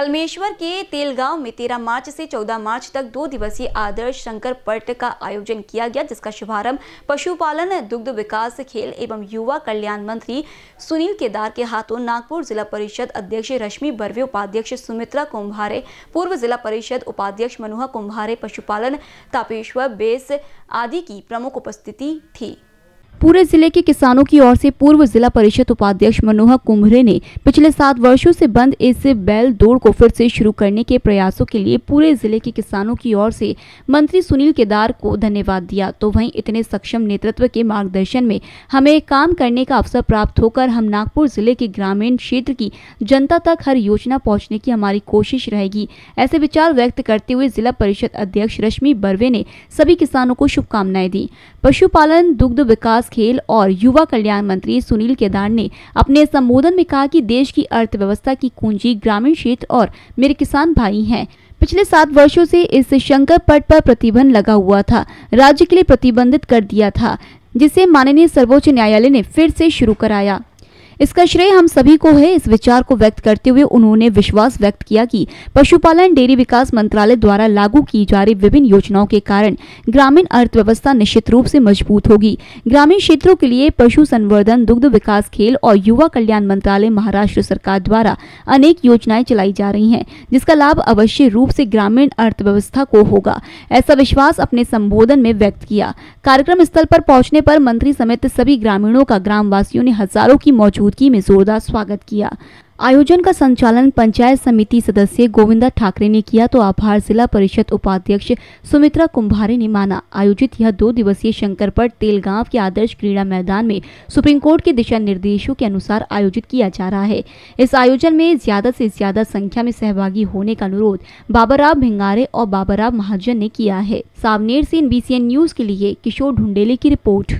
कलमेश्वर के तेलगांव में 13 मार्च से 14 मार्च तक 2 दिवसीय आदर्श शंकर पर्ट का आयोजन किया गया, जिसका शुभारंभ पशुपालन, दुग्ध विकास, खेल एवं युवा कल्याण मंत्री सुनील केदार के हाथों नागपुर जिला परिषद अध्यक्ष रश्मि बर्वे, उपाध्यक्ष सुमित्रा कुंभारे, पूर्व जिला परिषद उपाध्यक्ष मनोहर कुम्भारे, पशुपालन तापेश्वर बेस आदि की प्रमुख उपस्थिति थी। पूरे जिले के किसानों की ओर से पूर्व जिला परिषद उपाध्यक्ष मनोहर कुम्भारे ने पिछले 7 वर्षों से बंद इस बैल दौड़ को फिर से शुरू करने के प्रयासों के लिए पूरे जिले के किसानों की ओर से मंत्री सुनील केदार को धन्यवाद दिया। तो वहीं इतने सक्षम नेतृत्व के मार्गदर्शन में हमें काम करने का अवसर प्राप्त होकर हम नागपुर जिले के ग्रामीण क्षेत्र की जनता तक हर योजना पहुँचने की हमारी कोशिश रहेगी, ऐसे विचार व्यक्त करते हुए जिला परिषद अध्यक्ष रश्मि बर्वे ने सभी किसानों को शुभकामनाएं दी। पशुपालन, दुग्ध विकास, खेल और युवा कल्याण मंत्री सुनील केदार ने अपने संबोधन में कहा कि देश की अर्थव्यवस्था की कुंजी ग्रामीण क्षेत्र और मेरे किसान भाई हैं। पिछले 7 वर्षों से इस शंकर पर्ट पर प्रतिबंध लगा हुआ था, राज्य के लिए प्रतिबंधित कर दिया था, जिसे माननीय सर्वोच्च न्यायालय ने फिर से शुरू कराया। इसका श्रेय हम सभी को है। इस विचार को व्यक्त करते हुए उन्होंने विश्वास व्यक्त किया कि पशुपालन डेयरी विकास मंत्रालय द्वारा लागू की जा रही विभिन्न योजनाओं के कारण ग्रामीण अर्थव्यवस्था निश्चित रूप से मजबूत होगी। ग्रामीण क्षेत्रों के लिए पशु संवर्धन, दुग्ध विकास, खेल और युवा कल्याण मंत्रालय महाराष्ट्र सरकार द्वारा अनेक योजनाएं चलाई जा रही है, जिसका लाभ अवश्य रूप से ग्रामीण अर्थव्यवस्था को होगा, ऐसा विश्वास अपने संबोधन में व्यक्त किया। कार्यक्रम स्थल पर पहुंचने पर मंत्री समेत सभी ग्रामीणों का ग्रामवासियों ने हजारों की मौजूदगी में जोरदार स्वागत किया। आयोजन का संचालन पंचायत समिति सदस्य गोविंदा ठाकरे ने किया तो आभार जिला परिषद उपाध्यक्ष सुमित्रा कुंभारे ने माना। आयोजित यह 2 दिवसीय शंकर पर्ट तेलगांव के आदर्श क्रीड़ा मैदान में सुप्रीम कोर्ट के दिशा निर्देशों के अनुसार आयोजित किया जा रहा है। इस आयोजन में ज्यादा से ज्यादा संख्या में सहभागी होने का अनुरोध बाबाराव भिंगारे और बाबाराव महाजन ने किया है। सावनेर से NBCN न्यूज के लिए किशोर ढुंडेले की रिपोर्ट।